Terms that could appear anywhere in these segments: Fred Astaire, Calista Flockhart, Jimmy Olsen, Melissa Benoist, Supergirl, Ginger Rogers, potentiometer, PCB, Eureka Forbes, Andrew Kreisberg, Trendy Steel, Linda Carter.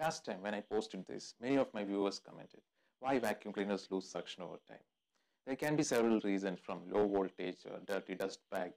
Last time when I posted this, many of my viewers commented, why vacuum cleaners lose suction over time? There can be several reasons, from low voltage or dirty dust bag,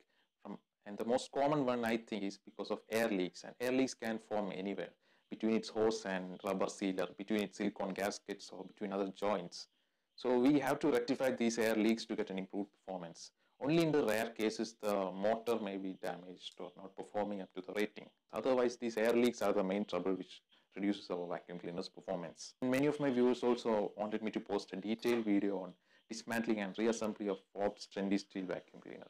and the most common one I think is because of air leaks, and air leaks can form anywhere, between its hose and rubber sealer, between its silicone gaskets or between other joints. So we have to rectify these air leaks to get an improved performance. Only in the rare cases the motor may be damaged or not performing up to the rating. Otherwise these air leaks are the main trouble which reduces our vacuum cleaner's performance. And many of my viewers also wanted me to post a detailed video on dismantling and reassembly of Forbes trendy steel vacuum cleaner.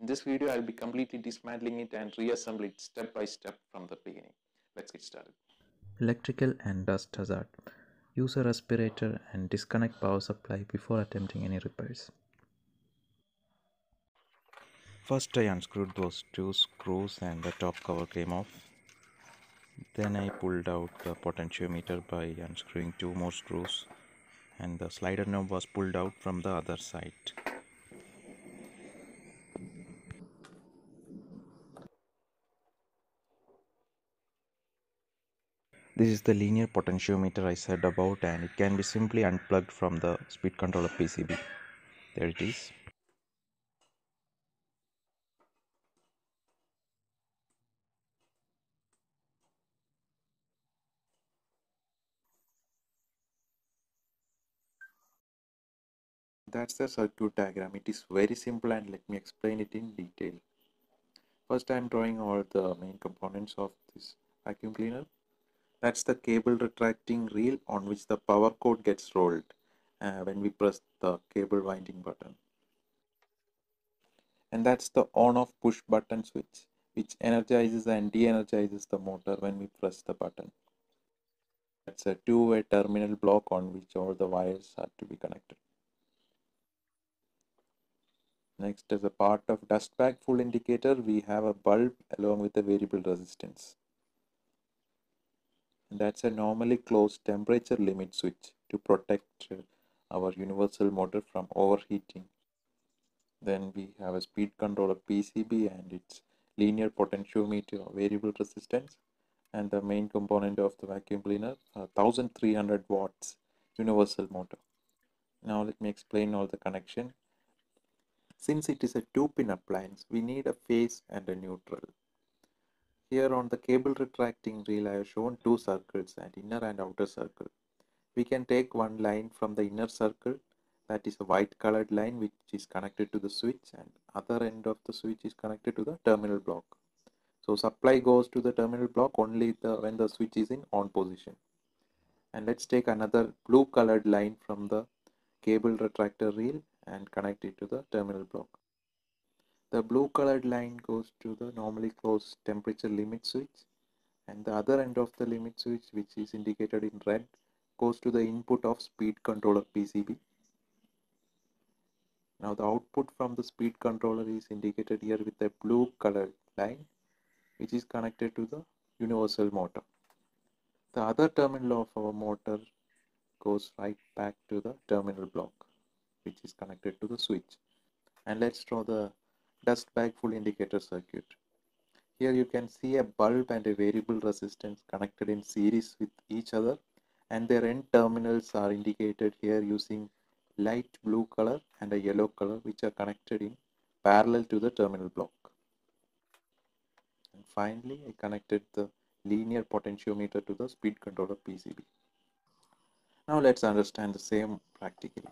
In this video, I'll be completely dismantling it and reassembling it step by step from the beginning. Let's get started. Electrical and dust hazard. Use a respirator and disconnect power supply before attempting any repairs. First, I unscrewed those two screws and the top cover came off. Then I pulled out the potentiometer by unscrewing two more screws, and the slider knob was pulled out from the other side. This is the linear potentiometer I said about, and it can be simply unplugged from the speed controller PCB. There it is. That's the circuit diagram. It is very simple, and let me explain it in detail. First, I am drawing all the main components of this vacuum cleaner. That's the cable retracting reel on which the power cord gets rolled when we press the cable winding button. And that's the on-off push button switch, which energizes and de-energizes the motor when we press the button. That's a two-way terminal block on which all the wires are to be connected. Next, as a part of dust bag full indicator, we have a bulb along with a variable resistance. That's a normally closed temperature limit switch to protect our universal motor from overheating. Then we have a speed controller PCB and its linear potentiometer variable resistance, and the main component of the vacuum cleaner, 1300 watts universal motor. Now let me explain all the connection. Since it is a two-pin appliance, we need a phase and a neutral. Here on the cable retracting reel I have shown two circles, an inner and outer circle. We can take one line from the inner circle, that is a white colored line which is connected to the switch, and other end of the switch is connected to the terminal block. So supply goes to the terminal block only when the switch is in on position. And let's take another blue colored line from the cable retractor reel and connect it to the terminal block. The blue colored line goes to the normally closed temperature limit switch, and the other end of the limit switch, which is indicated in red, goes to the input of speed controller PCB. Now the output from the speed controller is indicated here with a blue colored line, which is connected to the universal motor. The other terminal of our motor goes right back to the terminal block, which is connected to the switch. And let's draw the dust bag full indicator circuit. Here you can see a bulb and a variable resistance connected in series with each other, and their end terminals are indicated here using light blue color and a yellow color, which are connected in parallel to the terminal block. And finally, I connected the linear potentiometer to the speed controller PCB. Now let's understand the same practically.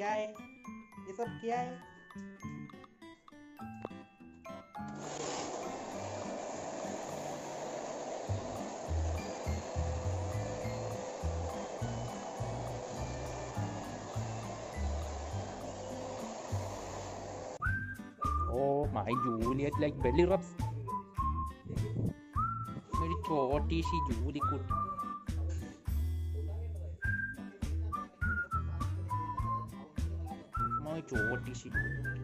क्या है, ये सब क्या है। Oh my Juliet like belly rubs. मेरी छोटी सी जूली कुट। My छोटी सी